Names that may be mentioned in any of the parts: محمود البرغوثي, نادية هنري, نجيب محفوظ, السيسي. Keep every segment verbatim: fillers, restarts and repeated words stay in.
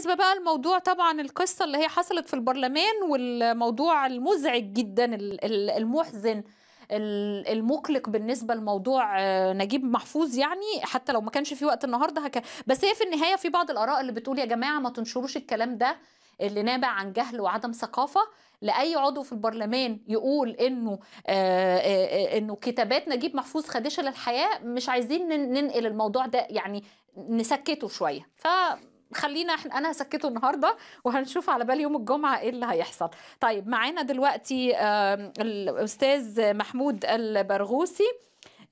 بالنسبة بقى الموضوع طبعا القصة اللي هي حصلت في البرلمان والموضوع المزعج جدا المحزن المقلق بالنسبه لموضوع نجيب محفوظ، يعني حتى لو ما كانش في وقت النهارده هك... بس هي في النهايه في بعض الاراء اللي بتقول يا جماعه ما تنشروش الكلام ده اللي نابع عن جهل وعدم ثقافه، لاي عضو في البرلمان يقول انه آآ آآ انه كتابات نجيب محفوظ خادشه للحياه، مش عايزين ننقل الموضوع ده، يعني نسكته شويه. ف خلينا احنا انا هسكته النهارده وهنشوف على بال يوم الجمعه ايه اللي هيحصل. طيب معانا دلوقتي الاستاذ محمود البرغوثي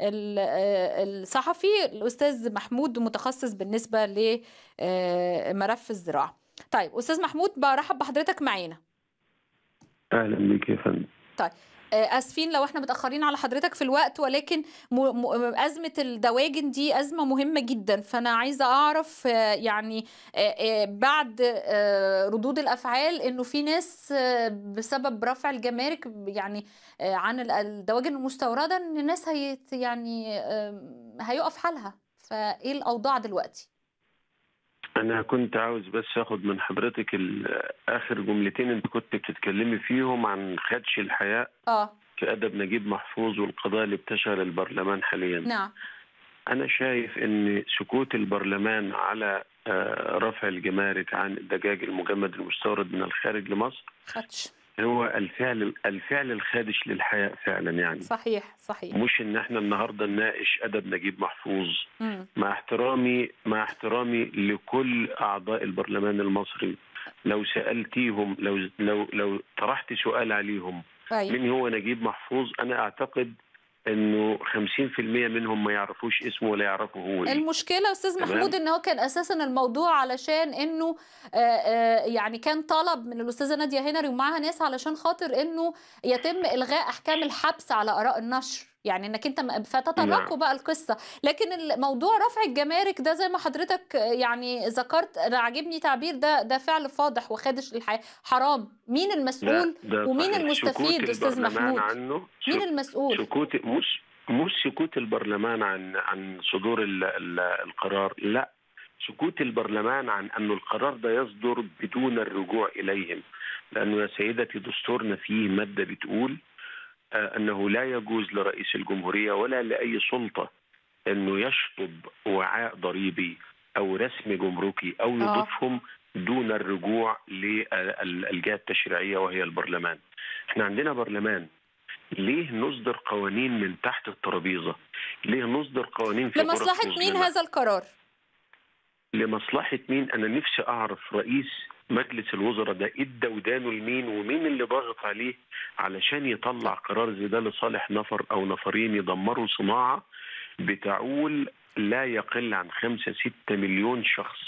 الصحفي، الاستاذ محمود متخصص بالنسبه لملف الزراعه. طيب استاذ محمود برحب بحضرتك معانا. اهلا بيك يا فندم. طيب اسفين لو احنا متاخرين على حضرتك في الوقت، ولكن ازمه الدواجن دي ازمه مهمه جدا، فانا عايزه اعرف يعني بعد ردود الافعال انه في ناس بسبب رفع الجمارك يعني عن الدواجن المستورده ان الناس هي يعني هيقف حالها، فايه الاوضاع دلوقتي؟ أنا كنت عاوز بس آخد من حضرتك آخر جملتين أنت كنت بتتكلمي فيهم عن خدش الحياء آه. في أدب نجيب محفوظ والقضايا اللي بتشغل البرلمان حاليا. نعم. أنا شايف إن سكوت البرلمان على رفع الجمارك عن الدجاج المجمد المستورد من الخارج لمصر خدش، هو الفعل الفعل الخادش للحياء فعلا، يعني صحيح صحيح، مش ان احنا النهارده نناقش ادب نجيب محفوظ. مم. مع احترامي مع احترامي لكل اعضاء البرلمان المصري، لو سالتيهم لو لو لو طرحت سؤال عليهم أيوة. مين هو نجيب محفوظ، انا اعتقد انه خمسين في المية منهم ما يعرفوش اسمه ولا يعرفه هو. المشكله استاذ محمود ان هو كان اساسا الموضوع علشان انه يعني كان طلب من الاستاذه نادية هنري ومعها ناس علشان خاطر انه يتم الغاء احكام الحبس على اراء النشر، يعني انك انت فتطرقوا بقى القصه، لكن الموضوع رفع الجمارك ده زي ما حضرتك يعني ذكرت، انا عاجبني تعبير ده ده فعل فاضح وخادش للحياه، حرام. مين المسؤول ده ده ومين المستفيد استاذ محمود؟ عنه مين المسؤول؟ سكوت مش مش سكوت البرلمان عن عن صدور ال ال القرار، لا، سكوت البرلمان عن انه القرار ده يصدر بدون الرجوع اليهم، لانه يا سيدتي دستورنا فيه ماده بتقول أنه لا يجوز لرئيس الجمهورية ولا لأي سلطة أنه يشطب وعاء ضريبي أو رسم جمركي أو يضيفهم دون الرجوع للجهة التشريعية وهي البرلمان. إحنا عندنا برلمان، ليه نصدر قوانين من تحت الترابيزة؟ ليه نصدر قوانين في لمصلحة مين هذا القرار؟ لمصلحة مين؟ أنا نفسي أعرف رئيس مجلس الوزراء ده ادى ودانه لمين ومين اللي ضاغط عليه علشان يطلع قرار زي ده لصالح نفر او نفرين يدمروا صناعه بتعول لا يقل عن خمسة ستة مليون شخص،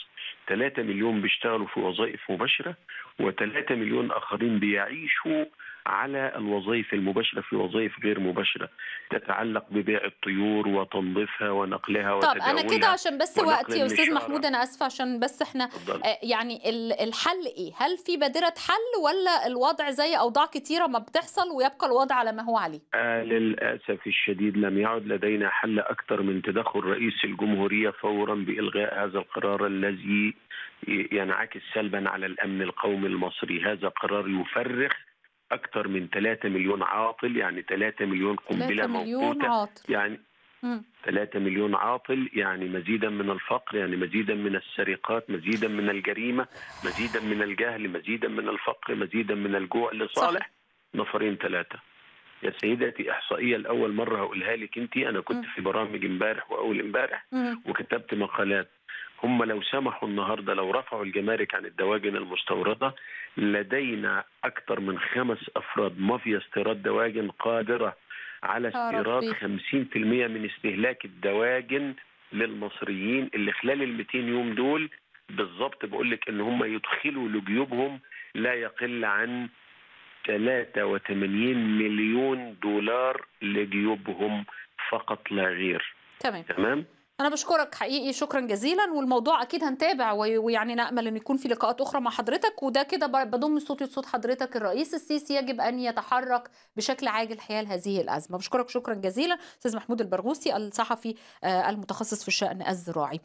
ثلاثة مليون بيشتغلوا في وظائف مباشره وثلاثة مليون اخرين بيعيشوا على الوظائف المباشره في وظائف غير مباشره تتعلق ببيع الطيور وتنظيفها ونقلها وتداولها. طب انا كده عشان بس وقتي يا استاذ محمود، انا اسفه عشان بس احنا آه يعني الحل ايه؟ هل في بادره حل ولا الوضع زي اوضاع كتيره ما بتحصل ويبقى الوضع على ما هو عليه؟ آه للاسف الشديد لم يعد لدينا حل اكثر من تدخل رئيس الجمهوريه فورا بالغاء هذا القرار الذي ينعكس سلبا على الامن القومي المصري. هذا قرار يفرخ أكثر من ثلاثة مليون عاطل، يعني ثلاثة مليون قنبلة موقوتة، يعني مم. ثلاثة مليون عاطل، يعني مزيدا من الفقر، يعني مزيدا من السرقات، مزيدا من الجريمة، مزيدا من الجهل، مزيدا من الفقر، مزيدا من الجوع لصالح نفرين ثلاثة. يا سيدتي إحصائية لأول مرة هقولها لك أنت، أنا كنت مم. في برامج امبارح وأول امبارح وكتبت مقالات. هم لو سمحوا النهارده لو رفعوا الجمارك عن الدواجن المستورده، لدينا اكثر من خمس افراد مافيا استيراد دواجن قادره على استيراد خمسين في المية من استهلاك الدواجن للمصريين، اللي خلال ال مئتين يوم دول بالظبط بقول لك ان هم يدخلوا لجيوبهم لا يقل عن ثلاثة وثمانين مليون دولار لجيوبهم فقط لا غير. تمام تمام أنا بشكرك حقيقي، شكرا جزيلا، والموضوع أكيد هنتابع، ويعني نأمل أن يكون في لقاءات أخرى مع حضرتك. وده كده بضم صوتي لصوت حضرتك، الرئيس السيسي يجب أن يتحرك بشكل عاجل حيال هذه الأزمة. بشكرك شكرا جزيلا أستاذ محمود البرغوثي الصحفي المتخصص في الشأن الزراعي.